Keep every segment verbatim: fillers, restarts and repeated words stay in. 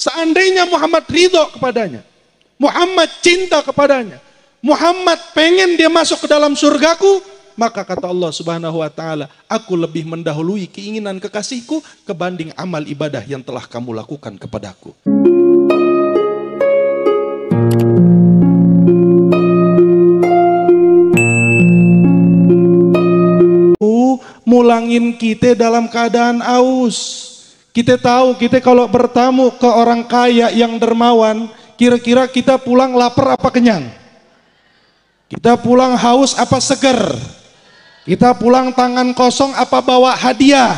Seandainya Muhammad ridho kepadanya, Muhammad cinta kepadanya, Muhammad pengen dia masuk ke dalam surgaku, maka kata Allah subhanahu wa ta'ala, aku lebih mendahului keinginan kekasihku kebanding amal ibadah yang telah kamu lakukan kepadaku. Mulangin kita dalam keadaan aus. Kita tahu kita kalau bertamu ke orang kaya yang dermawan, kira-kira kita pulang lapar apa kenyang? Kita pulang haus apa seger? Kita pulang tangan kosong apa bawa hadiah?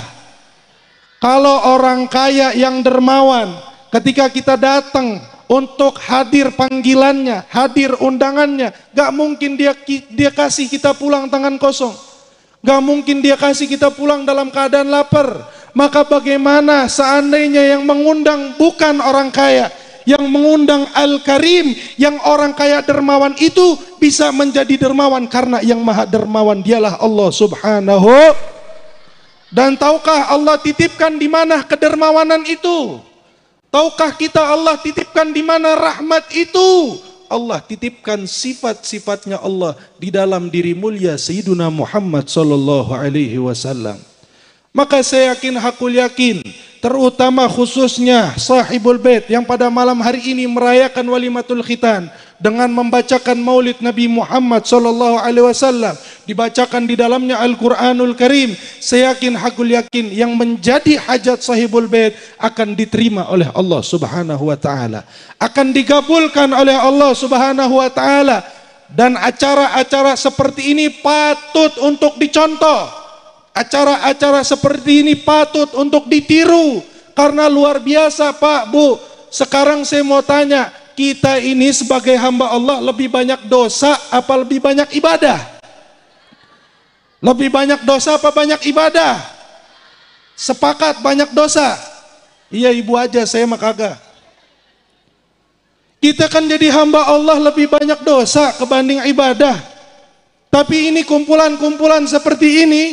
Kalau orang kaya yang dermawan, ketika kita datang untuk hadir panggilannya, hadir undangannya, gak mungkin dia dia kasih kita pulang tangan kosong. Gak mungkin dia kasih kita pulang dalam keadaan lapar. Maka bagaimana seandainya yang mengundang bukan orang kaya, yang mengundang Al Karim, yang orang kaya dermawan itu bisa menjadi dermawan, karena yang maha dermawan dialah Allah subhanahu. Dan tahukah Allah titipkan di mana kedermawanan itu? Tahukah kita Allah titipkan di mana rahmat itu? Allah titipkan sifat-sifatnya Allah di dalam diri mulia Sayyiduna Muhammad sallallahu alaihi wasallam. Maka saya yakin, hakul yakin, terutama khususnya Sahibul Bayt yang pada malam hari ini merayakan walimatul khitan dengan membacakan Maulid Nabi Muhammad sallallahu alaihi wasallam, dibacakan di dalamnya Al Quranul Karim. Saya yakin, hakul yakin, yang menjadi hajat Sahibul Bayt akan diterima oleh Allah subhanahu wa ta'ala, akan digabulkan oleh Allah subhanahu wa ta'ala. Dan acara-acara seperti ini patut untuk dicontoh, acara-acara seperti ini patut untuk ditiru, karena luar biasa. Pak, Bu, sekarang saya mau tanya, kita ini sebagai hamba Allah lebih banyak dosa apa lebih banyak ibadah? Lebih banyak dosa apa banyak ibadah? Sepakat banyak dosa. Iya, ibu aja, saya mah kagak. Kita kan jadi hamba Allah lebih banyak dosa kebanding ibadah. Tapi ini kumpulan-kumpulan seperti ini,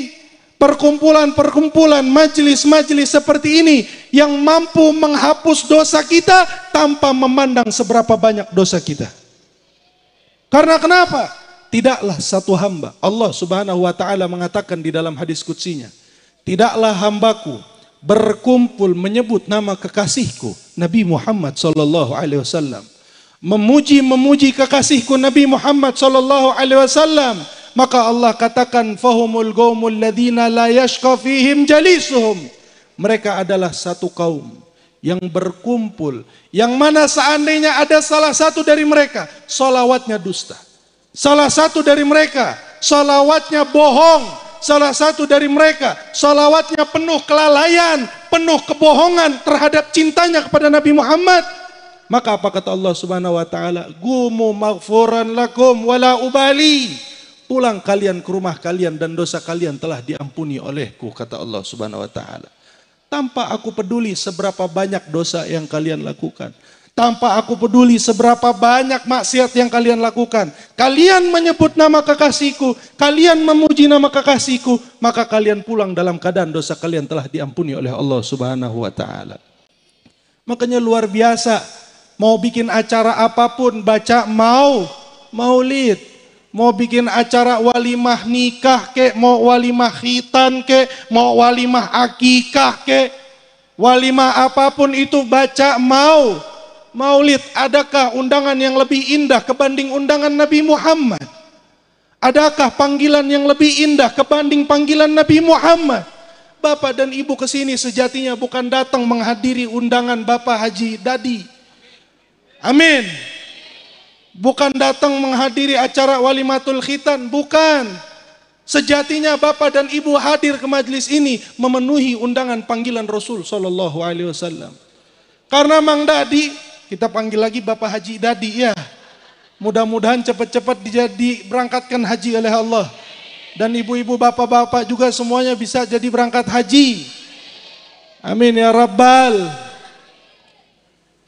perkumpulan-perkumpulan, majelis-majelis seperti ini yang mampu menghapus dosa kita tanpa memandang seberapa banyak dosa kita. Karena kenapa? Tidaklah satu hamba, Allah subhanahu wa ta'ala mengatakan di dalam hadis kutsinya, tidaklah hambaku berkumpul menyebut nama kekasihku Nabi Muhammad sallallahu alaihi wasallam, memuji-memuji kekasihku Nabi Muhammad sallallahu alaihi wasallam. Maka Allah katakan, fahumul qaumul ladzina la yashqa fihim jalisuhum, mereka adalah satu kaum yang berkumpul, yang mana seandainya ada salah satu dari mereka salawatnya dusta, salah satu dari mereka salawatnya bohong, salah satu dari mereka salawatnya penuh kelalaian, penuh kebohongan terhadap cintanya kepada Nabi Muhammad, maka apa kata Allah subhanahu wa ta'ala? Gumu maghfuran lakum wala ubali, pulang kalian ke rumah kalian dan dosa kalian telah diampuni olehku, kata Allah subhanahu wa ta'ala. Tanpa aku peduli seberapa banyak dosa yang kalian lakukan, tanpa aku peduli seberapa banyak maksiat yang kalian lakukan, kalian menyebut nama kekasihku, kalian memuji nama kekasihku, maka kalian pulang dalam keadaan dosa kalian telah diampuni oleh Allah subhanahu wa ta'ala. Makanya luar biasa, mau bikin acara apapun, baca mau maulid, mau bikin acara walimah nikah kek, mau walimah khitan kek, mau walimah akikah kek, walimah apapun itu, baca mau maulid. Adakah undangan yang lebih indah kebanding undangan Nabi Muhammad? Adakah panggilan yang lebih indah kebanding panggilan Nabi Muhammad? Bapak dan Ibu kesini sejatinya bukan datang menghadiri undangan Bapak Haji Dadi Amin, bukan datang menghadiri acara walimatul khitan, bukan. Sejatinya Bapak dan Ibu hadir ke majelis ini memenuhi undangan panggilan Rasul sallallahu alaihi wasallam. Karena Mang Dadi, kita panggil lagi Bapak Haji Dadi ya. Mudah-mudahan cepat-cepat dijadi berangkatkan haji oleh Allah. Dan ibu-ibu, bapak-bapak juga semuanya bisa jadi berangkat haji. Amin ya Rabbal.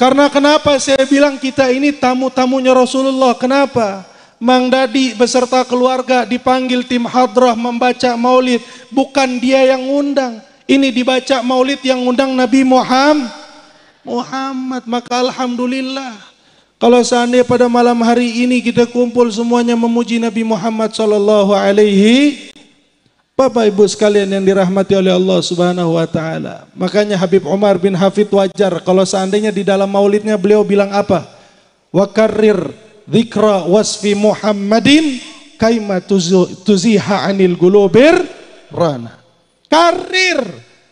Karena kenapa saya bilang kita ini tamu-tamunya Rasulullah? Kenapa? Mang Dadi beserta keluarga dipanggil tim hadrah membaca maulid. Bukan dia yang ngundang. Ini dibaca maulid yang ngundang Nabi Muhammad. Muhammad. Maka alhamdulillah kalau seandainya pada malam hari ini kita kumpul semuanya memuji Nabi Muhammad sallallahu alaihi. Bapak Ibu sekalian yang dirahmati oleh Allah Subhanahu wa taala. Makanya Habib Umar bin Hafidh wajar kalau seandainya di dalam maulidnya beliau bilang apa? Wa karrir dzikra wasfi Muhammadin kaima tuziha anil gulubir rana. Karir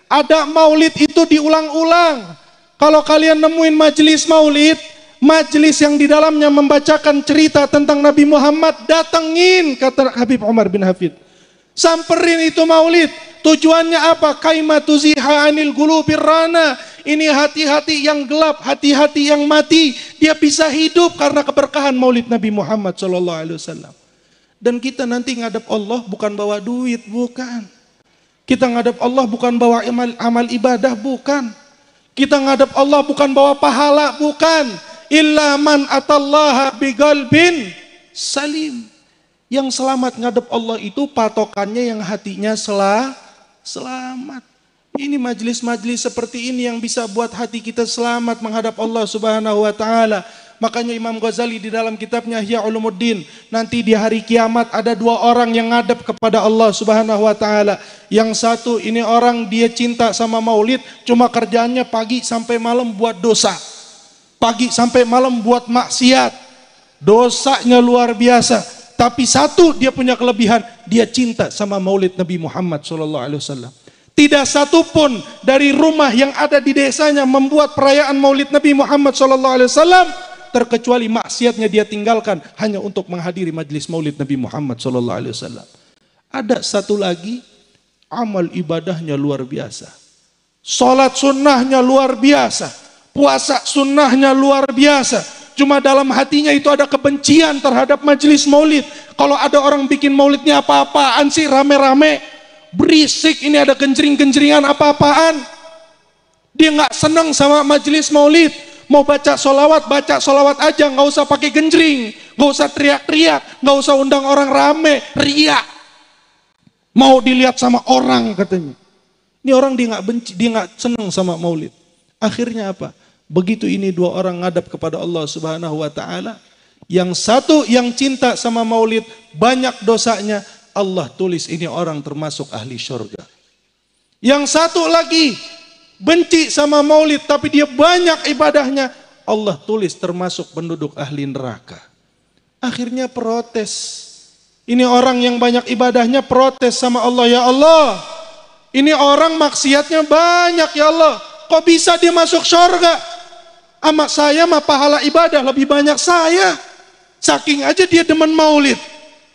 ada maulid itu diulang-ulang. Kalau kalian nemuin majelis maulid, majelis yang di dalamnya membacakan cerita tentang Nabi Muhammad, datengin, kata Habib Umar bin Hafidh. Samperin itu maulid. Tujuannya apa? Kaimatuziha anil gulubir rana. Ini hati-hati yang gelap, hati-hati yang mati, dia bisa hidup karena keberkahan maulid Nabi Muhammad shallallahu alaihi wasallam. Dan kita nanti ngadep Allah bukan bawa duit, bukan. Kita ngadep Allah bukan bawa amal, amal ibadah, bukan. Kita ngadep Allah bukan bawa pahala, bukan. Illa man atallaha biqalbin salim. Yang selamat ngadep Allah itu patokannya yang hatinya sela, selamat. Ini majelis-majelis seperti ini yang bisa buat hati kita selamat menghadap Allah Subhanahu wa taala. Makanya Imam Ghazali di dalam kitabnya Ihya Ulumuddin, nanti di hari kiamat ada dua orang yang ngadep kepada Allah Subhanahu wa taala. Yang satu ini orang dia cinta sama maulid, cuma kerjaannya pagi sampai malam buat dosa. Pagi sampai malam buat maksiat, dosanya luar biasa. Tapi satu dia punya kelebihan, dia cinta sama maulid Nabi Muhammad shallallahu alaihi wasallam. Tidak satu pun dari rumah yang ada di desanya membuat perayaan maulid Nabi Muhammad shallallahu alaihi wasallam, terkecuali maksiatnya dia tinggalkan hanya untuk menghadiri majelis maulid Nabi Muhammad shallallahu alaihi wasallam. Ada satu lagi, amal ibadahnya luar biasa, sholat sunnahnya luar biasa, puasa sunnahnya luar biasa. Cuma dalam hatinya itu ada kebencian terhadap majelis maulid. Kalau ada orang bikin maulidnya apa-apaan sih, rame-rame, berisik, ini ada genjring-genjringan apa-apaan. Dia nggak seneng sama majelis maulid. Mau baca solawat, baca solawat aja, nggak usah pakai genjring, nggak usah teriak-teriak, nggak usah undang orang rame, riak. Mau dilihat sama orang katanya. Ini orang dia nggak benci, dia nggak seneng sama maulid. Akhirnya apa? Begitu ini dua orang ngadap kepada Allah Subhanahu wa taala, yang satu yang cinta sama maulid, banyak dosanya, Allah tulis ini orang termasuk ahli surga. Yang satu lagi benci sama maulid tapi dia banyak ibadahnya, Allah tulis termasuk penduduk ahli neraka. Akhirnya protes. Ini orang yang banyak ibadahnya protes sama Allah, ya Allah, ini orang maksiatnya banyak ya Allah, kok bisa dia masuk surga? Ama saya mah pahala ibadah lebih banyak saya. Saking aja dia demen maulid.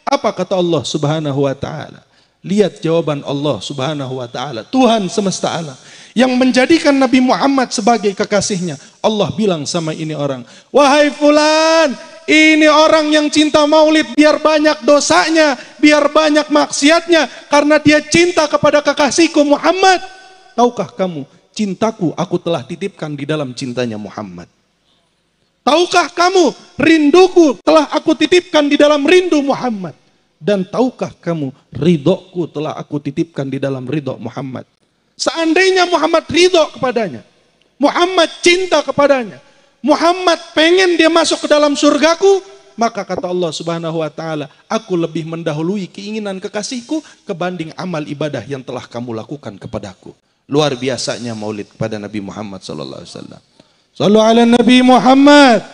Apa kata Allah Subhanahu wa taala? Lihat jawaban Allah Subhanahu wa taala, Tuhan semesta alam yang menjadikan Nabi Muhammad sebagai kekasihnya. Allah bilang sama ini orang, "Wahai fulan, ini orang yang cinta maulid biar banyak dosanya, biar banyak maksiatnya karena dia cinta kepada kekasihku Muhammad. Tahukah kamu, cintaku aku telah titipkan di dalam cintanya Muhammad. Tahukah kamu, rinduku telah aku titipkan di dalam rindu Muhammad. Dan tahukah kamu, ridhoku telah aku titipkan di dalam ridho Muhammad." Seandainya Muhammad ridho kepadanya, Muhammad cinta kepadanya, Muhammad pengen dia masuk ke dalam surgaku, maka kata Allah Subhanahu wa taala, aku lebih mendahului keinginan kekasihku kebanding amal ibadah yang telah kamu lakukan kepadaku. Luar biasanya maulid kepada Nabi Muhammad sallallahu alaihi wasallam. Sallu ala Nabi Muhammad.